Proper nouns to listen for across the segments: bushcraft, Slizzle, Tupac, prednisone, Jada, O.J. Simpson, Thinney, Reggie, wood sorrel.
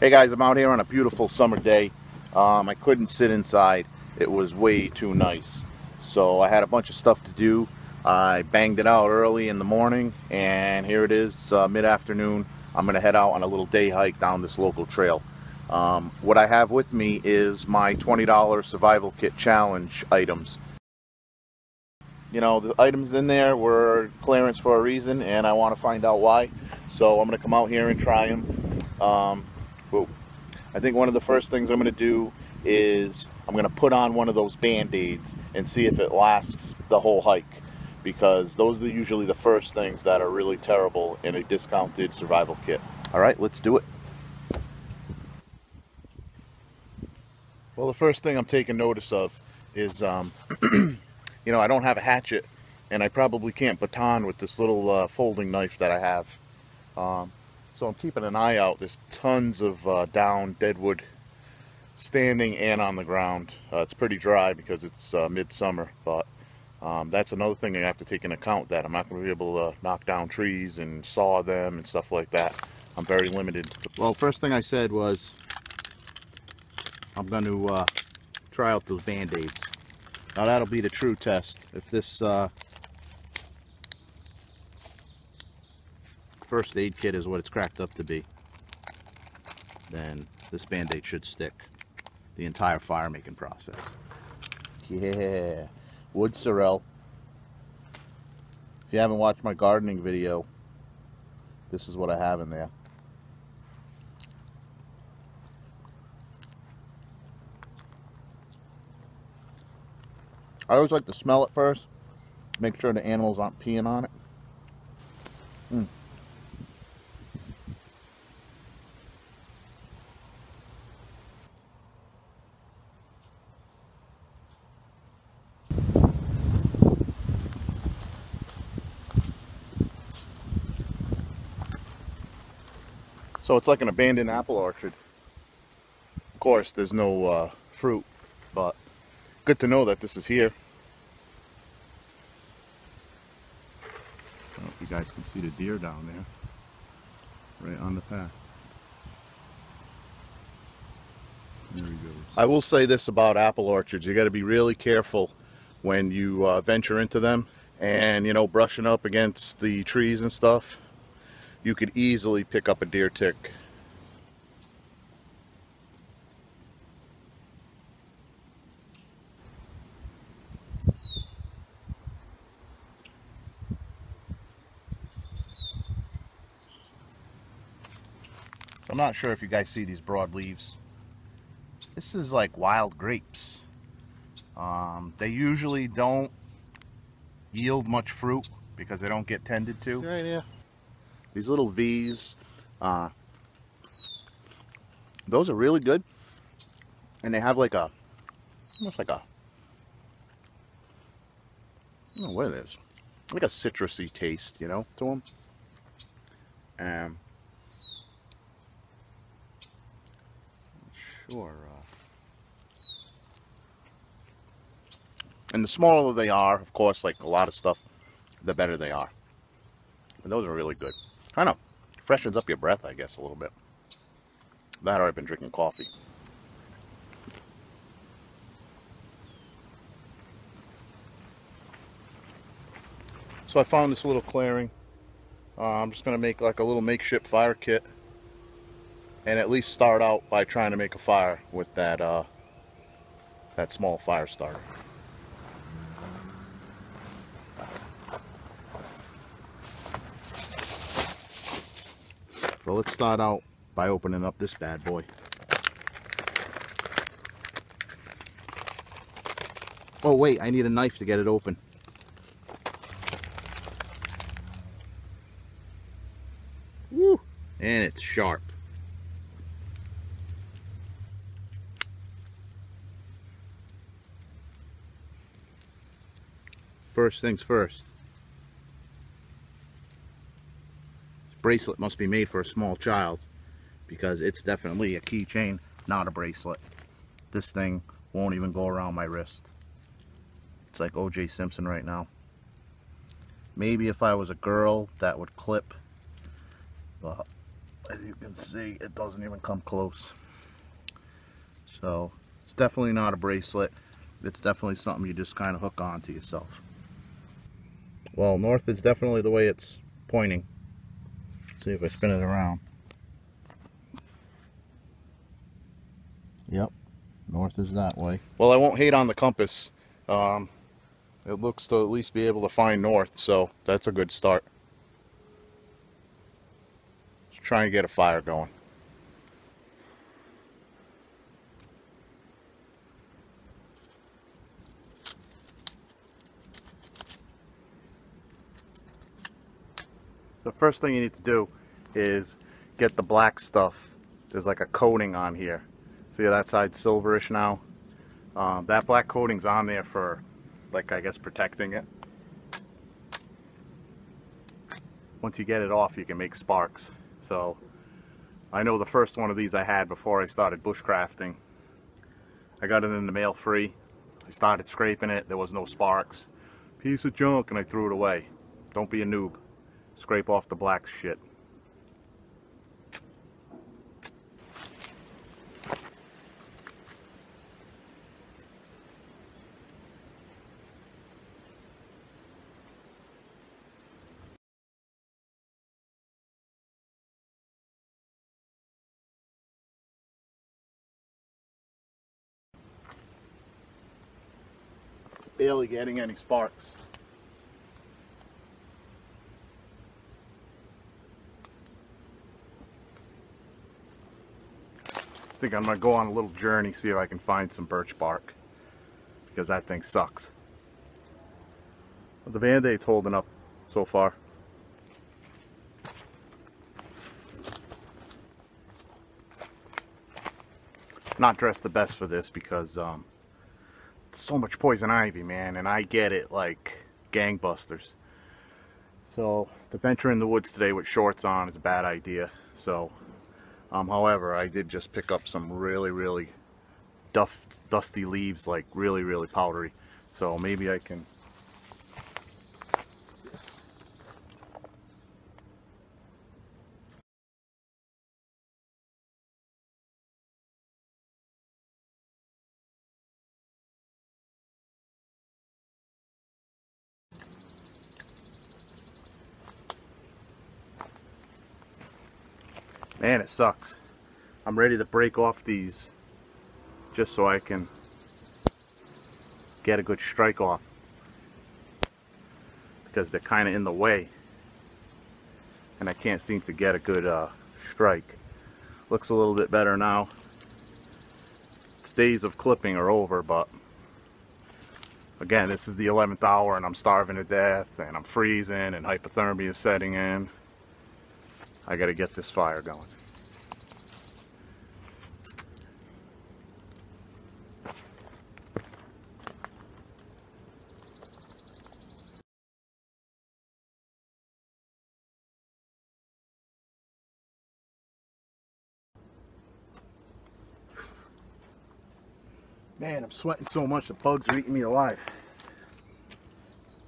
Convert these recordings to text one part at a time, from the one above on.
Hey guys, I'm out here on a beautiful summer day. I couldn't sit inside. It was way too nice. So I had a bunch of stuff to do. I banged it out early in the morning, and here it is mid-afternoon. I'm gonna head out on a little day hike down this local trail. What I have with me is my $20 survival kit challenge items. You know, the items in there were clearance for a reason, and I want to find out why. So I'm going to come out here and try them. I think one of the first things I'm going to do is I'm going to put on one of those Band-Aids and see if it lasts the whole hike, because those are usually the first things that are really terrible in a discounted survival kit. All right, let's do it. Well, the first thing I'm taking notice of is you know, I don't have a hatchet, and I probably can't baton with this little folding knife that I have. So I'm keeping an eye out. There's tons of down deadwood standing and on the ground. It's pretty dry because it's midsummer, but that's another thing I have to take into account, that I'm not going to be able to knock down trees and saw them and stuff like that. I'm very limited. Well, first thing I said was I'm going to try out those Band-Aids. Now that'll be the true test, if this first aid kit is what it's cracked up to be, then this Band-Aid should stick the entire fire making process. Yeah, wood sorrel. If you haven't watched my gardening video, this is what I have in there. I always like to smell it first, make sure the animals aren't peeing on it. So it's like an abandoned apple orchard. Of course, there's no fruit, but good to know that this is here. I don't know if you guys can see the deer down there, right on the path. There he goes. I will say this about apple orchards: you got to be really careful when you venture into them, and you know, brushing up against the trees and stuff, you could easily pick up a deer tick. I'm not sure if you guys see these broad leaves. This is like wild grapes. They usually don't yield much fruit because they don't get tended to. Right, yeah. These little V's, those are really good, and they have like a, almost like a, I don't know what it is, like a citrusy taste, you know, to them. Sure. And the smaller they are, of course, like a lot of stuff, the better they are. And those are really good. I don't know, freshens up your breath, I guess, a little bit. That, or I've been drinking coffee. So I found this little clearing. I'm just gonna make like a little makeshift fire kit, and at least start out by trying to make a fire with that that small fire starter. So let's start out by opening up this bad boy. Oh wait, I need a knife to get it open. Woo! And it's sharp. First things first. Bracelet must be made for a small child, because it's definitely a keychain, not a bracelet. This thing won't even go around my wrist. It's like O.J. Simpson right now. Maybe if I was a girl, that would clip. But as you can see, it doesn't even come close. So it's definitely not a bracelet. It's definitely something you just kind of hook on to yourself. Well, north is definitely the way it's pointing. Let's see if I spin it around. Yep, north is that way. Well, I won't hate on the compass. It looks to at least be able to find north, so that's a good start. Let's try and get a fire going. The first thing you need to do is get the black stuff. There's like a coating on here. See that side's silverish now? That black coating's on there for, like, I guess, protecting it. Once you get it off, you can make sparks. So I know the first one of these I had before I started bushcrafting. I got it in the mail free. I started scraping it. There was no sparks. Piece of junk, and I threw it away. Don't be a noob. Scrape off the black shit. Barely getting any sparks. I think I'm gonna go on a little journey, see if I can find some birch bark, because that thing sucks. But the Band-Aid's holding up so far. Not dressed the best for this because so much poison ivy, man, and I get it like gangbusters. So to venture in the woods today with shorts on is a bad idea. So however, I did just pick up some really dusty leaves, like really powdery, so maybe I can . Man, it sucks. I'm ready to break off these just so I can get a good strike off, because they're kind of in the way and I can't seem to get a good strike. Looks a little bit better now. Its days of clipping are over, but again, this is the 11th hour and I'm starving to death and I'm freezing and hypothermia is setting in. I gotta get this fire going. Man, I'm sweating so much the bugs are eating me alive.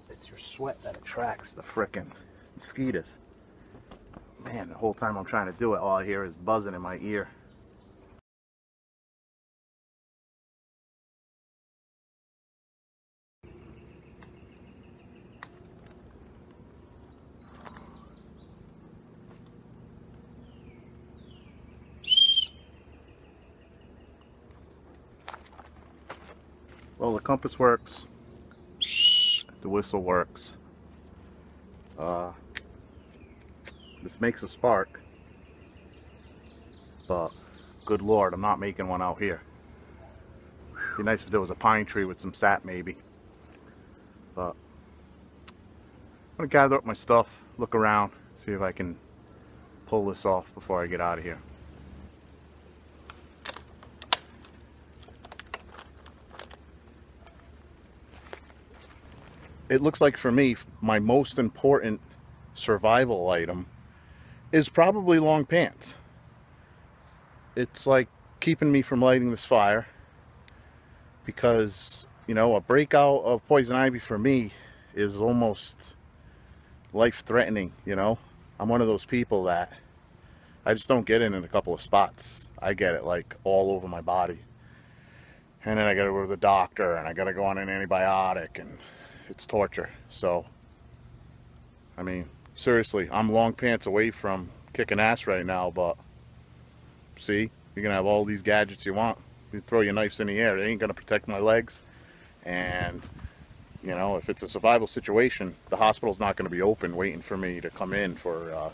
It's your sweat that attracts the frickin' mosquitoes. Man, the whole time I'm trying to do it, all I hear is buzzing in my ear. Well, the compass works. The whistle works. This makes a spark, but good lord, I'm not making one out here. It'd be nice if there was a pine tree with some sap maybe. But I'm gonna gather up my stuff, look around, see if I can pull this off before I get out of here. It looks like for me, my most important survival item is probably long pants. It's like keeping me from lighting this fire, because, you know, a breakout of poison ivy for me is almost life-threatening. You know, I'm one of those people that I just don't get it in a couple of spots. I get it like all over my body. And then I gotta go to the doctor and I gotta go on an antibiotic, and it's torture. So, I mean, seriously, I'm long pants away from kicking ass right now, but see, you're gonna have all these gadgets you want. You throw your knives in the air, they ain't gonna protect my legs. And, you know, if it's a survival situation, the hospital's not gonna be open waiting for me to come in for,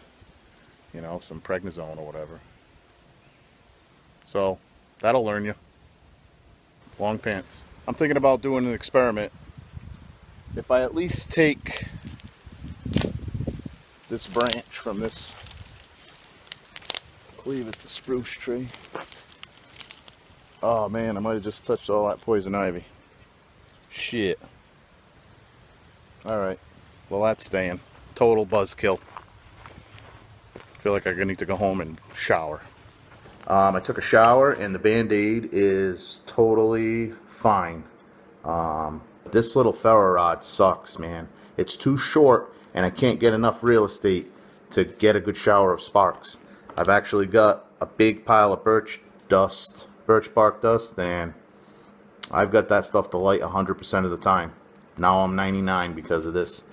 you know, some prednisone or whatever. So, that'll learn you. Long pants. I'm thinking about doing an experiment. If I at least take this branch from this, I believe it's a spruce tree. Oh man, I might have just touched all that poison ivy. Shit. Alright, well that's staying. Total buzzkill. I feel like I need to go home and shower. I took a shower and the Band-Aid is totally fine. This little ferro rod sucks, man. It's too short and I can't get enough real estate to get a good shower of sparks. I've actually got a big pile of birch bark dust, and I've got that stuff to light 100% of the time. Now I'm 99 because of this.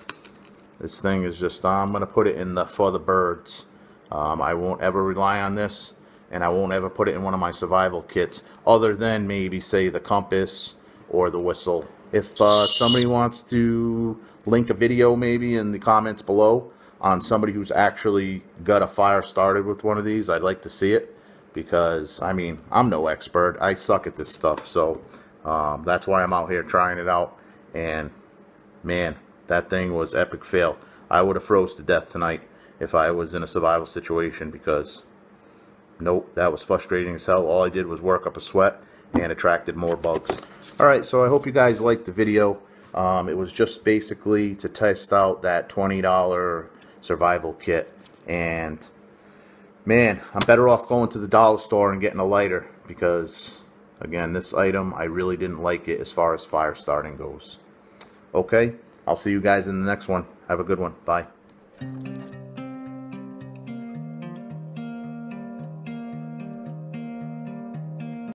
This thing is just, I'm going to put it in the for the birds. I won't ever rely on this. And I won't ever put it in one of my survival kits, other than maybe, say, the compass or the whistle. If somebody wants to link a video maybe in the comments below on somebody who's actually got a fire started with one of these, I'd like to see it. Because, I mean, I'm no expert. I suck at this stuff. So, that's why I'm out here trying it out. And, man, that thing was epic fail. I would have froze to death tonight if I was in a survival situation because... Nope, that was frustrating as hell. All I did was work up a sweat and attracted more bugs. Alright, so I hope you guys liked the video. It was just basically to test out that $20 survival kit. And, man, I'm better off going to the dollar store and getting a lighter. Because, again, this item, I really didn't like it as far as fire starting goes. Okay, I'll see you guys in the next one. Have a good one. Bye.